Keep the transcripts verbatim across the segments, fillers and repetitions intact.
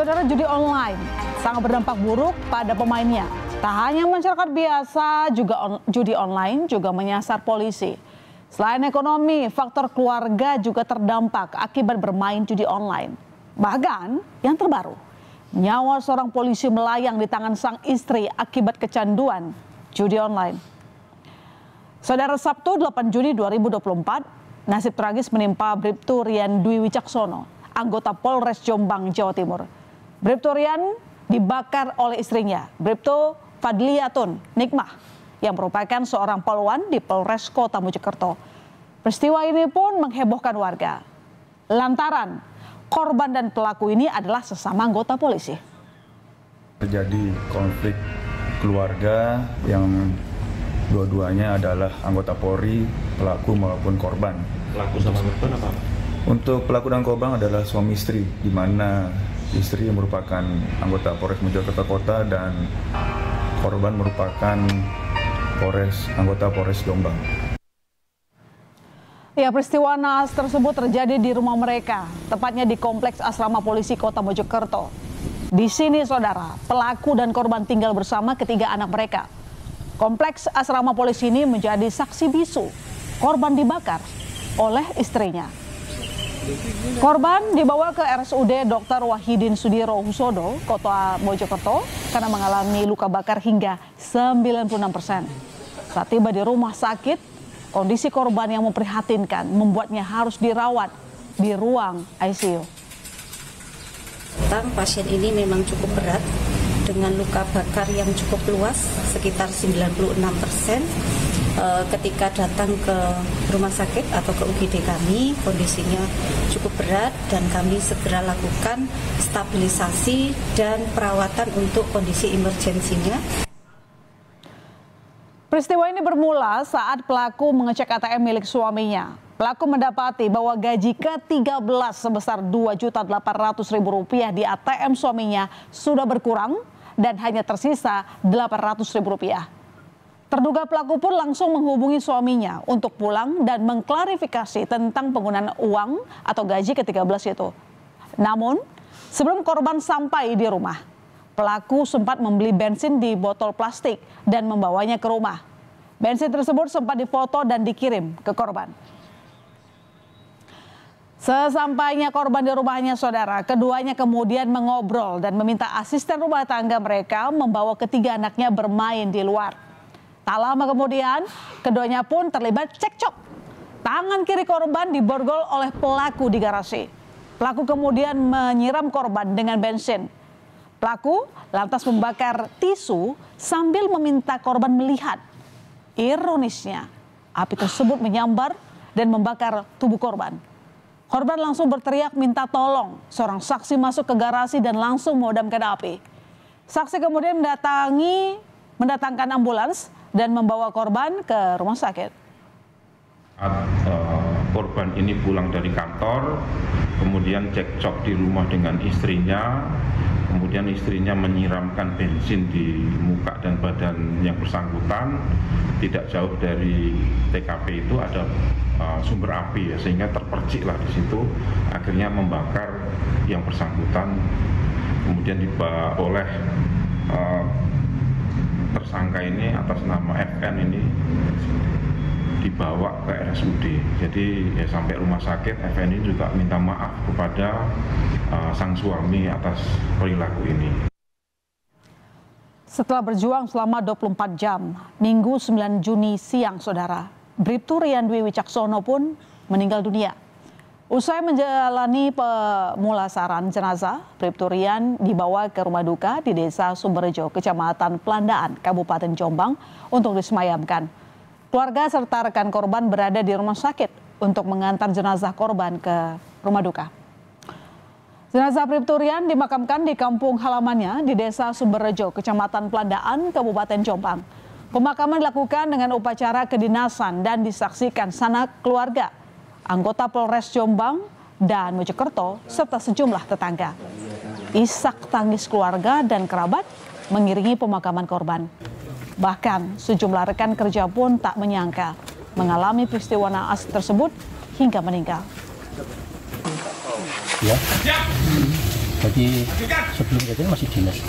Saudara, judi online sangat berdampak buruk pada pemainnya. Tak hanya masyarakat biasa, juga on, judi online juga menyasar polisi. Selain ekonomi, faktor keluarga juga terdampak akibat bermain judi online. Bahkan yang terbaru, nyawa seorang polisi melayang di tangan sang istri akibat kecanduan judi online. Saudara, Sabtu delapan Juni dua ribu dua puluh empat, nasib tragis menimpa Briptu Rian Dwi Wicaksono, anggota Polres Jombang, Jawa Timur. Briptu Rian dibakar oleh istrinya, Briptu Fadliyatun Nikmah, yang merupakan seorang polwan di Polres Kota Mojokerto. Peristiwa ini pun menghebohkan warga, lantaran korban dan pelaku ini adalah sesama anggota polisi. Terjadi konflik keluarga yang dua-duanya adalah anggota Polri, pelaku maupun korban. Pelaku sama korban apa? Untuk pelaku dan korban adalah suami istri, di mana istri yang merupakan anggota Polres Mojokerto Kota dan korban merupakan Polres, anggota Polres Jombang. Ya, peristiwa naas tersebut terjadi di rumah mereka, tepatnya di kompleks asrama polisi Kota Mojokerto. Di sini, saudara, pelaku dan korban tinggal bersama ketiga anak mereka. Kompleks asrama polisi ini menjadi saksi bisu korban dibakar oleh istrinya. Korban dibawa ke R S U D Dokter Wahidin Sudirohusodo, Kota Mojokerto, karena mengalami luka bakar hingga sembilan puluh enam persen. Saat tiba di rumah sakit, kondisi korban yang memprihatinkan membuatnya harus dirawat di ruang I C U. Pasien ini memang cukup berat dengan luka bakar yang cukup luas, sekitar sembilan puluh enam persen. Ketika datang ke rumah sakit atau ke U G D kami, kondisinya cukup berat dan kami segera lakukan stabilisasi dan perawatan untuk kondisi emergensinya. Peristiwa ini bermula saat pelaku mengecek A T M milik suaminya. Pelaku mendapati bahwa gaji ke tiga belas sebesar dua juta delapan ratus ribu rupiah di A T M suaminya sudah berkurang dan hanya tersisa delapan ratus ribu rupiah. Terduga pelaku pun langsung menghubungi suaminya untuk pulang dan mengklarifikasi tentang penggunaan uang atau gaji ke tiga belas itu. Namun, sebelum korban sampai di rumah, pelaku sempat membeli bensin di botol plastik dan membawanya ke rumah. Bensin tersebut sempat difoto dan dikirim ke korban. Sesampainya korban di rumahnya, saudara, keduanya kemudian mengobrol dan meminta asisten rumah tangga mereka membawa ketiga anaknya bermain di luar. Tak lama kemudian, keduanya pun terlibat cekcok. Tangan kiri korban diborgol oleh pelaku di garasi. Pelaku kemudian menyiram korban dengan bensin. Pelaku lantas membakar tisu sambil meminta korban melihat. Ironisnya, api tersebut menyambar dan membakar tubuh korban. Korban langsung berteriak minta tolong. Seorang saksi masuk ke garasi dan langsung memadamkan api. Saksi kemudian mendatangi, mendatangkan ambulans dan membawa korban ke rumah sakit. Korban ini pulang dari kantor, kemudian cekcok di rumah dengan istrinya, kemudian istrinya menyiramkan bensin di muka dan badan yang bersangkutan. Tidak jauh dari T K P itu ada uh, sumber api, ya, sehingga terperciklah di situ, akhirnya membakar yang bersangkutan, kemudian dibawa oleh uh, tersangka ini atas nama F N ini dibawa ke R S U D. Jadi ya, sampai rumah sakit F N ini juga minta maaf kepada uh, sang suami atas perilaku ini. Setelah berjuang selama dua puluh empat jam, Minggu sembilan Juni siang, saudara, Briptu Rian Dwi Wicaksono pun meninggal dunia. Usai menjalani pemulasaran jenazah, Briptu Rian dibawa ke rumah duka di Desa Sumberjo, Kecamatan Plandaan, Kabupaten Jombang untuk disemayamkan. Keluarga serta rekan korban berada di rumah sakit untuk mengantar jenazah korban ke rumah duka. Jenazah Briptu Rian dimakamkan di kampung halamannya di Desa Sumberjo, Kecamatan Plandaan, Kabupaten Jombang. Pemakaman dilakukan dengan upacara kedinasan dan disaksikan sanak keluarga, anggota Polres Jombang dan Mojokerto, serta sejumlah tetangga. Isak tangis keluarga dan kerabat mengiringi pemakaman korban. Bahkan sejumlah rekan kerja pun tak menyangka mengalami peristiwa naas tersebut hingga meninggal. Ya. Jadi sebelum kejadian masih dinas.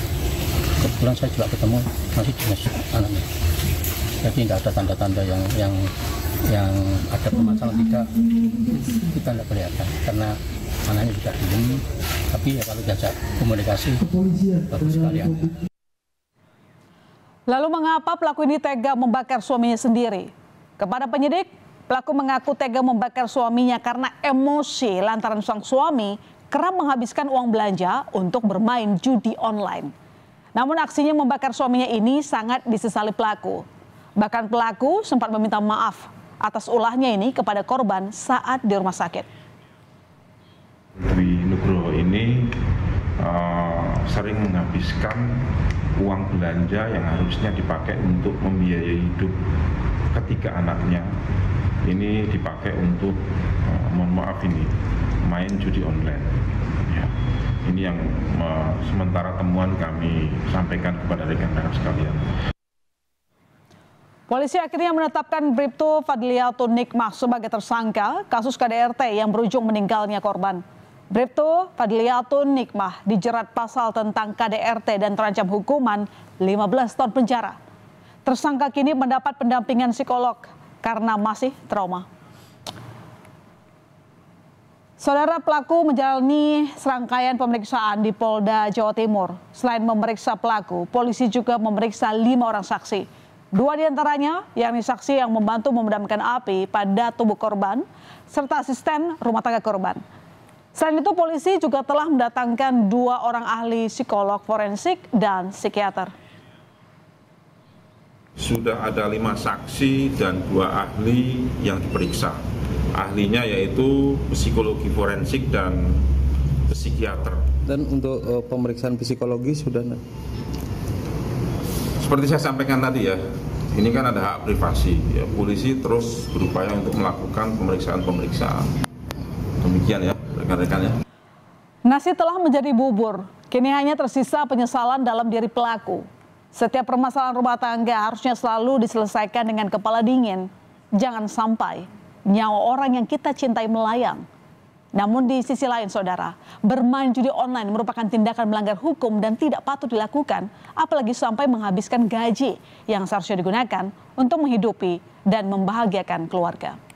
Kebetulan saya juga ketemu masih dinas anaknya. Jadi nggak ada tanda-tanda yang yang yang ada permasalahan, tidak, kita nggak kelihatan karena anaknya sudah dingin. Tapi ya kalau diajak komunikasi bagus sekali anaknya. Lalu mengapa pelaku ini tega membakar suaminya sendiri? Kepada penyidik, pelaku mengaku tega membakar suaminya karena emosi lantaran sang suami kerap menghabiskan uang belanja untuk bermain judi online. Namun aksinya membakar suaminya ini sangat disesali pelaku. Bahkan pelaku sempat meminta maaf atas ulahnya ini kepada korban saat di rumah sakit. Dwi Nugroho ini uh, sering menghabiskan uang belanja yang harusnya dipakai untuk membiayai hidup ketiga anaknya, ini dipakai untuk uh, mohon maaf ini main judi online. Ya, ini yang uh, sementara temuan kami sampaikan kepada rekan-rekan sekalian. Polisi akhirnya menetapkan Briptu Fadliyatun Nikmah sebagai tersangka kasus K D R T yang berujung meninggalnya korban. Briptu Fadliyatun Nikmah dijerat pasal tentang K D R T dan terancam hukuman lima belas tahun penjara. Tersangka kini mendapat pendampingan psikolog karena masih trauma. Saudara, pelaku menjalani serangkaian pemeriksaan di Polda Jawa Timur. Selain memeriksa pelaku, polisi juga memeriksa lima orang saksi. Dua diantaranya, yakni saksi yang membantu memadamkan api pada tubuh korban, serta asisten rumah tangga korban. Selain itu, polisi juga telah mendatangkan dua orang ahli psikolog forensik dan psikiater. Sudah ada lima saksi dan dua ahli yang diperiksa. Ahlinya yaitu psikologi forensik dan psikiater. Dan untuk uh, pemeriksaan psikologi sudah? Seperti saya sampaikan tadi ya, ini kan ada hak privasi. Ya, polisi terus berupaya untuk melakukan pemeriksaan-pemeriksaan. Demikian ya rekan-rekannya. Nasi telah menjadi bubur, kini hanya tersisa penyesalan dalam diri pelaku. Setiap permasalahan rumah tangga harusnya selalu diselesaikan dengan kepala dingin. Jangan sampai nyawa orang yang kita cintai melayang. Namun di sisi lain, saudara, bermain judi online merupakan tindakan melanggar hukum dan tidak patut dilakukan, apalagi sampai menghabiskan gaji yang seharusnya digunakan untuk menghidupi dan membahagiakan keluarga.